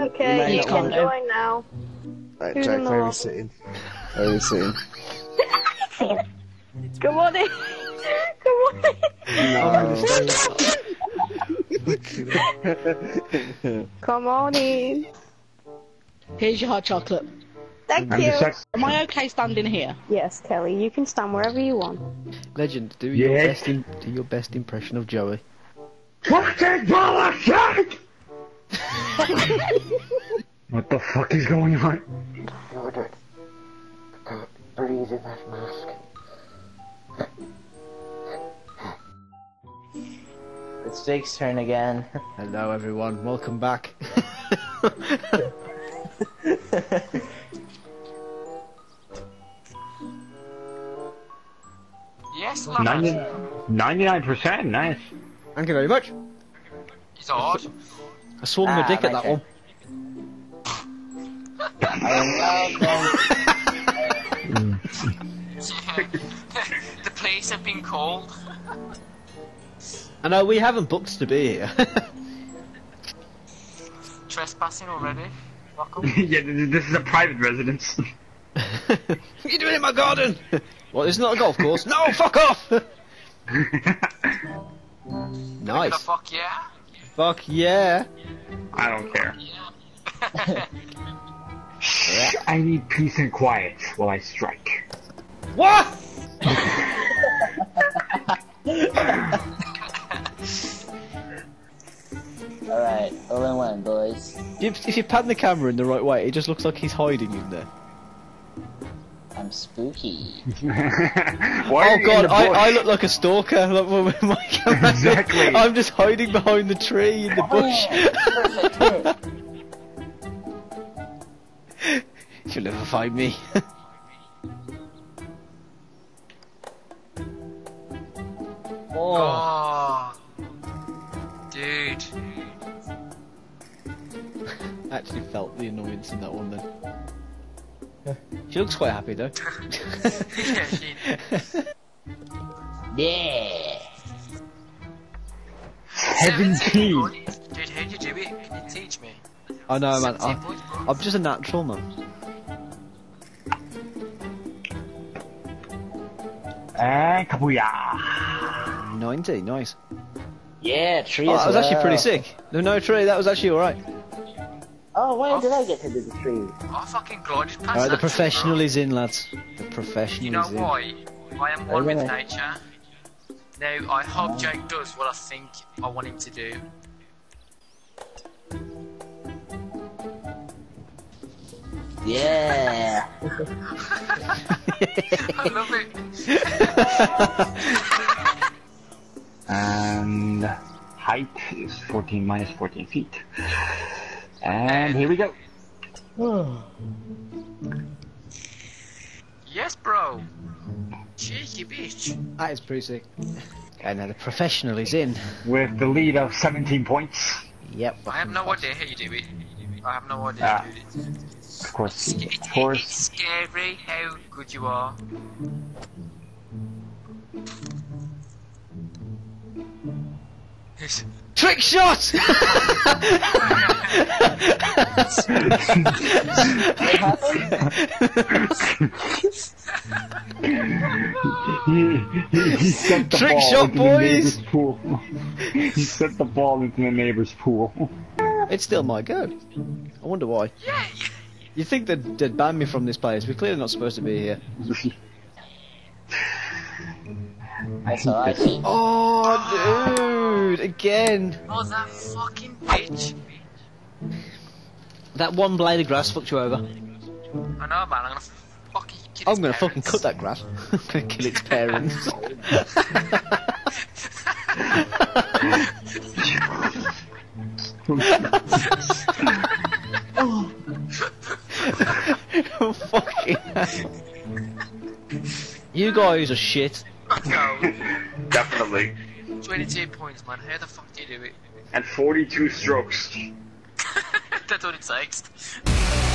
Okay, you can join now. Right, Jack, where are we sitting? Where are we sitting? Come on in! Come on in! No. Come on in! Here's your hot chocolate. Thank you! Am I okay standing here? Yes, Kelly, you can stand wherever you want. Legend, do your best do your best impression of Joey. Fucking bullshit! What the fuck is going on? Jordan, I can't breathe in that mask. It's Jake's turn again. Hello everyone, welcome back. Yes, 99%, nice. Thank you very much. He's odd. I swung my dick at that one. The police have been called. I know, we haven't booked to be here. Trespassing already? Welcome. Yeah, this is a private residence. What are you doing in my garden? Well, it's not a golf course. No, fuck off! Nice. Fuck yeah? Fuck yeah! I don't care. I need peace and quiet while I strike. What?! Alright, all in one, boys. If you pan the camera in the right way, it just looks like he's hiding in there. I'm spooky. Oh god, I look like a stalker. Look, exactly. I'm just hiding behind the tree in the bush. Oh, yeah. You'll never find me. Oh. Dude. I actually felt the annoyance in that one then. She looks quite happy though. Yeah, she... Yeah. 17. Dude, how do you do it? Can you teach me? I know, man. I'm just a natural, man. Kabooyah. 90, nice. Yeah, tree. Oh, that was actually pretty sick. No tree. That was actually all right. Oh, where did I get to do the tree? Oh, fucking God, just pass. Alright, the professional is in, lads. The professional is in. You know why? I am one with nature. Now, I hope Jake does what I think I want him to do. Yeah! I love it! And... height is 14 minus 14 feet. And here we go. Oh. Yes, bro. Cheeky bitch. That is pretty sick. And now the professional is in. With the lead of 17 points. Yep. I have no idea how you do it. I have no idea how you do it. Of course. Of course. It's scary how good you are. Trick shot! Trick shot, boys! He set the ball into the neighbor's pool. It's still my go. I wonder why. You think they'd ban me from this place? We're clearly not supposed to be here. I see. Oh, dude! Again! Oh, that fucking bitch! That one blade of grass fucked you over. I know, man. I'm gonna fucking cut that grass. I'm gonna kill its parents. Oh, fucking hell. You guys are shit. No, definitely. 22 points, man. How the fuck do you do it? And 42 strokes. That's what it takes.